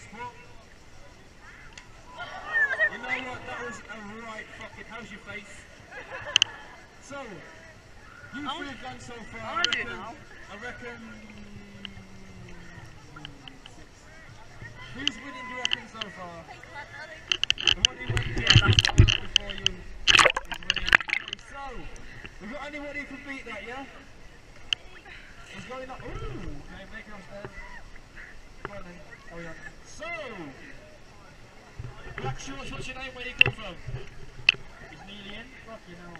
You know what, that was a right fucking, how's your face? So, you three have gone so far, I reckon... Who's winning, do you reckon, so far? The one who went before you is winning. So, we've got anyone who can beat that, yeah? Who's going up? Ooh, okay, make it upstairs. Come on then. Oh yeah. So, Black Shorts, what's your name? Where do you come from? Is Neely in? Fucking hell.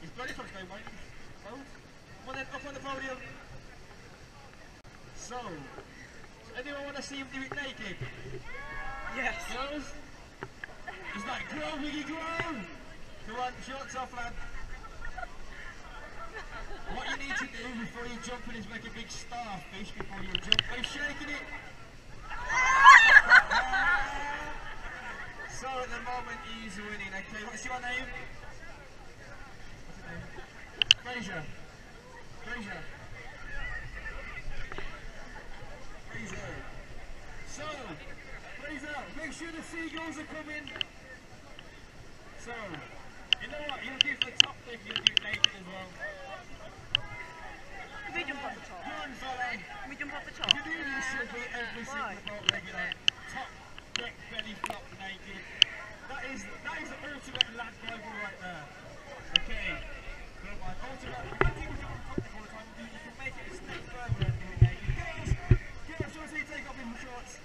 He's bloody from today, mate. Oh? Come on then, up on the podium. So, anyone want to see him do it naked? Yes. Girls? He's like, grow, Wiggy, grow! Come on, shorts off, lad. What you need to do before you jump in is make a big starfish before you jump. Are you shaking it? So at the moment he's winning. Okay, what's your name? What's your name? Fraser. Fraser. Fraser. So, Fraser, make sure the seagulls are coming. So, you know what? You'll give the top thing, you'll do naked as well. Can we jump off the top? Come on, fella. Can we jump off the top? You do this should be every single boat regular. Top, deck, belly flop, naked. That is the ultimate lad global right there. Okay. Don't mind. Ultimate. I think we're doing top all the time. You can make it a step further and do it naked. Girls! Girls, do you want to see you take off in the shorts?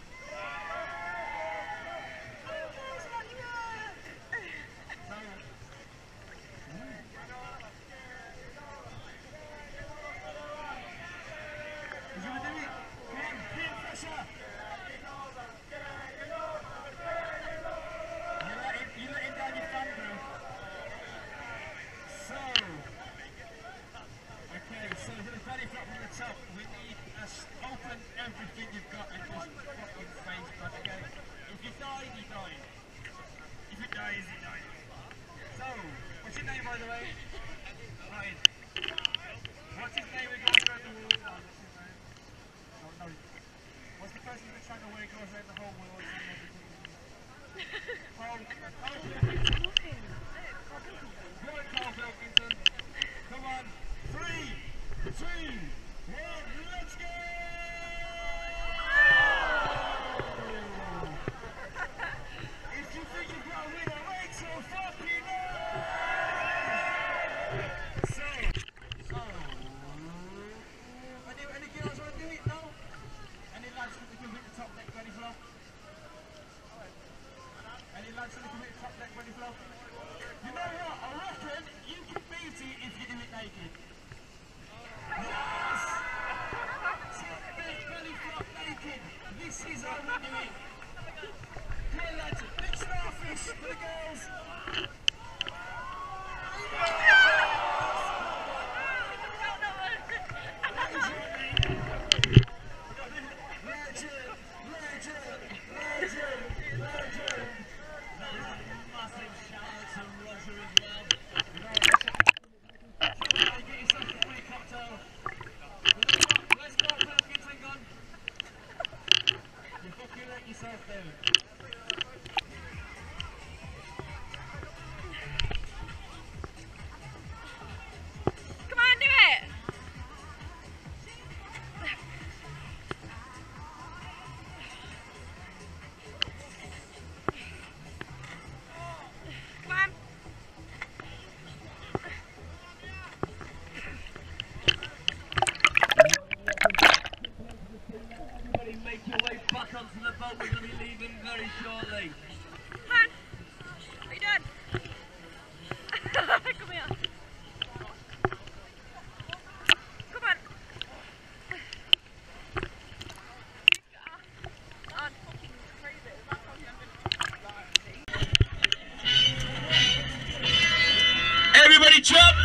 Jump!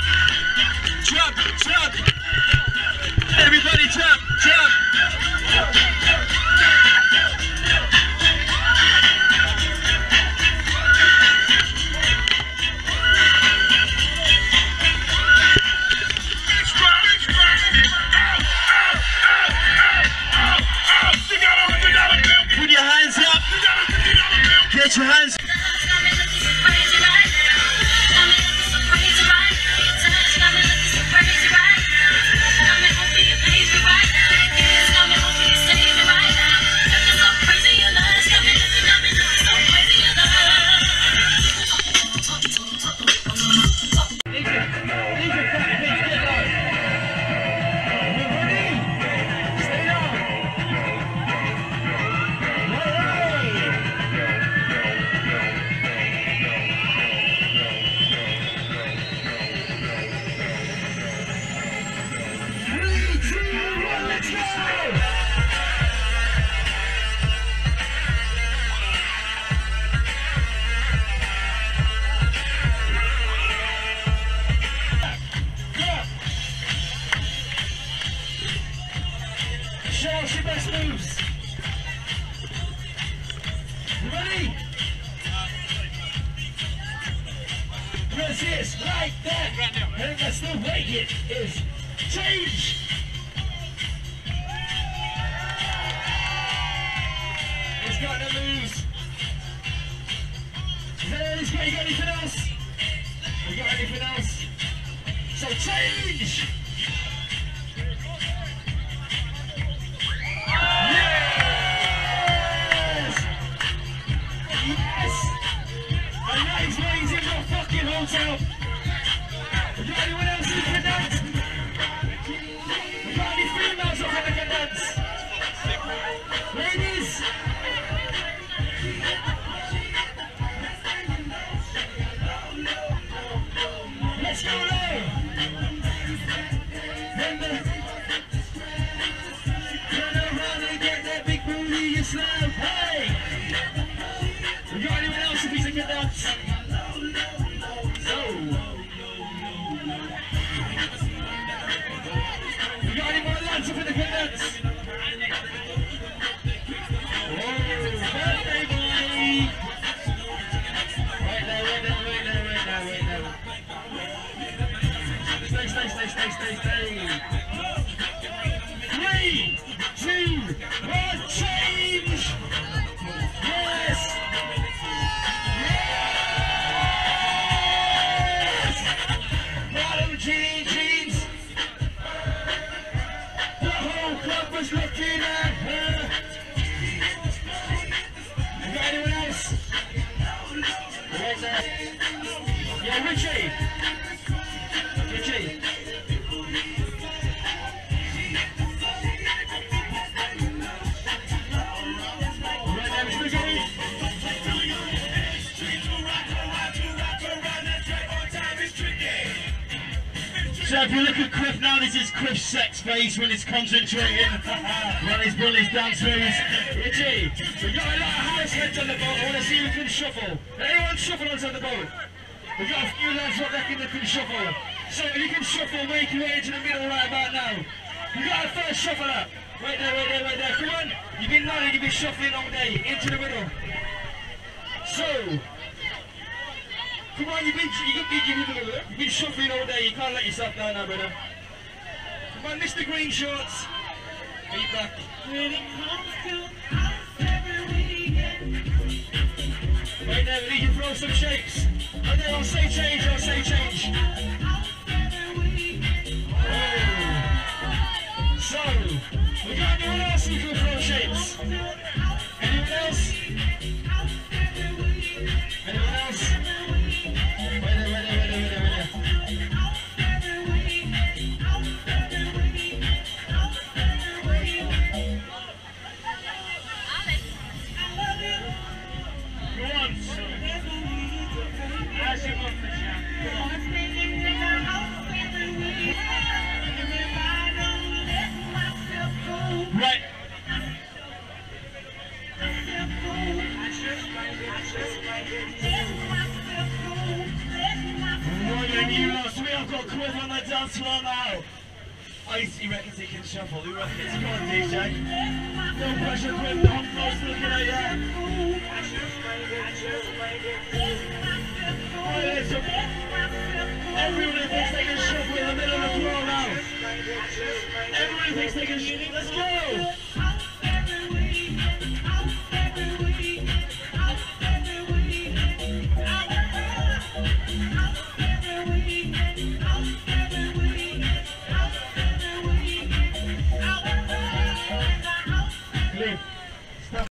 So if you look at Cliff now, this is Cliff's sex face when he's concentrating, when he's doing his dance moves. Richie, we've got a lot of house heads on the boat. I want to see who can shuffle. Anyone shuffle onto the boat? We've got a few lads up there that can shuffle. So if you can shuffle, make your way into the middle right about now. We've got our first shuffle up. Right there, right there, right there. Come on. You've been nodding, you've been shuffling all day. Into the middle. So... come on, you've been shuffling all day, you can't let yourself down now, brother. Come on, Mr. Green Shorts. Be back. When it comes to us every weekend. Right there, we need to throw some shapes. Right there, I'll say change. Oh. So, we got anyone else who can throw shapes? Anyone else? Anyone else? He reckons he can shuffle, who reckons? Come on, DJ. No pressure, Quiff, I'm close looking at you. Everyone who thinks they can shuffle in the middle of the floor now. Everyone who thinks they can shuffle, let's go!